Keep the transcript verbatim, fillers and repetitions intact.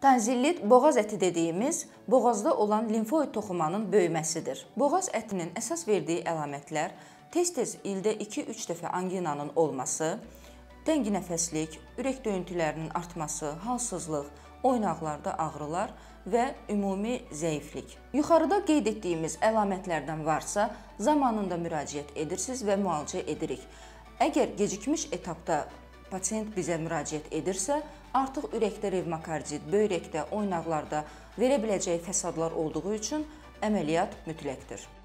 Tanzillit boğaz əti dediyimiz, boğazda olan limfoid toxumanın böyüməsidir. Boğaz ətinin əsas verdiyi əlamətlər tez-tez ildə iki üç dəfə anginanın olması, tənginəfəslik, ürək döyüntülərinin artması, halsızlıq, oynaqlarda ağrılar və ümumi zəiflik. Yuxarıda qeyd etdiyimiz əlamətlərdən varsa, zamanında müraciət edirsiniz və müalicə edirik. Əgər gecikmiş etapda pasiyent bizə müraciət edirsə, artıq ürəkdə revmokardit, böyrəkdə, oynaqlarda verə biləcəyi fəsadlar olduğu üçün əməliyyat mütləqdir.